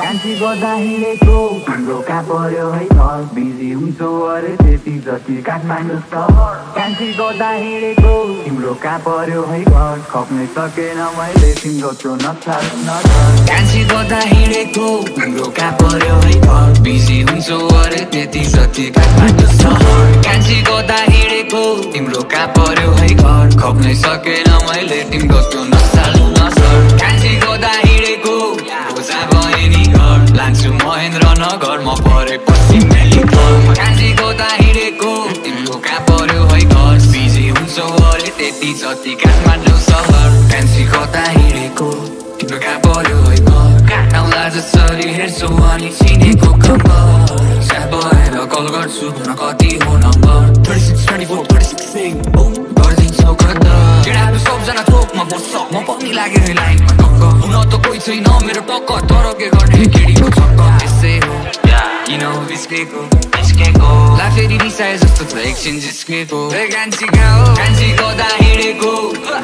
Fancy go dahileko, roka poryo hai thor. Busy humso aur teti jati Kathmandu star. Fancy go dahileko, roka poryo hai god. Khapne sake na mai lekin rocho na thar na thar. Fancy go dahileko, roka poryo hai thor. Busy humso aur teti jati Kathmandu star. Fancy go dahileko, roka poryo hai god. Khapne sake na mai lekin rocho na thar na thar. Fancy go dahileko. Lanchu Mahendra Nagar ma pare pashchim Bengal. Kanchi ko dahireko, timro kaha paryo hai ghar. Busy hunchau aur teti jati Kathmandu shahar. Kanchi ko dahireko, timro kaha paryo hai ghar. Kaataula jasari herchau ani chineko khabar. Sabaera call garchu bhana kati ho number. 3624 36 boom. Gardinsau gadda. Kedaharu sabjana thokma bossa. Ma pani lagyo hai linema dhakka. Huna ta koi chaina mero takka tara ke garne. You know it's keko, it's keko. Life is really sad, just to take chances keko. Kanchi ko dahireko,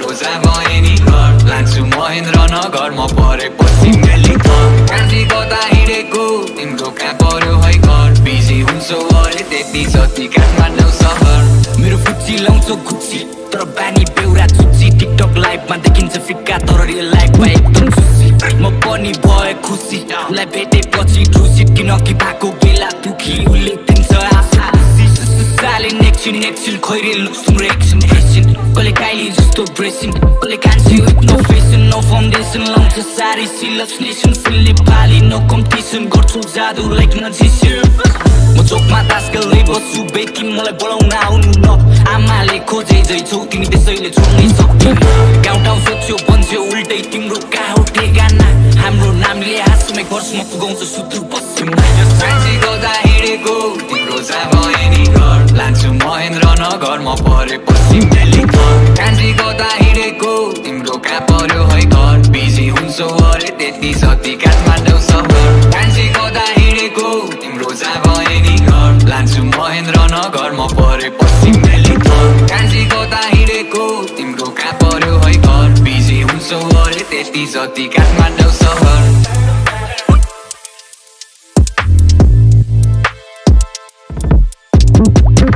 roza bhaye ni ghar. Lanchu Mahendra Nagar ma pare pashchim Bengal. Kanchi ko dahireko, timro kaha paryo hai ghar. Busy hunchau aur teti jati Kathmandu shahar. Mero fuchi launchau khuchi, tara bani beura chuchi. TikTok live ma dekhincha fikka, tara real life ma ekdam sushi. Ma pani bhaye khushi, ulai bhetepachi khushi. Kinaki bhako bela dukhi, ulai tincha aasha khushi. Sale next in khoire looks tumro action. Kole kaili jasto bracing, kole kanchi with no fashion, no foundation. Launcha sari she loves nation, fully Bali, no competition. Garchu jadu like magician. Ma chokma daska lebaschu, beki malai bolauna aunu n. Amale khojai jai chhau, timi tesaile chhodnai sakdainau. Gauntaun sochyo bhanchyo ultai, timro kaha ho ठेगाना. हाम्रो नामले आसमै वर्षमा पुगाउँछ सुदूर पश्चिममा. कान्छी को दहिरेको, तिम्रो जाभए नि घर. लान्छु महेन्द्र नगर म परे पश्चिम दिल्लीको. कान्छी को दहिरेको, तिम्रो कहाँ पर्यो है घर. बिजी हुन्छौ अरे त्यति जति काठमाडौँ सहर. कान्छी को दहिरेको, तिम्रो जाभए नि घर. लान्छु महेन्द्र नगर म परे पश्चिम दिल्लीको. कान्छी को दहिरेको, तिम्रो कहाँ पर्यो है घर. बिजी हुन्छौ अरे त्यति जति Kathmandu shahar.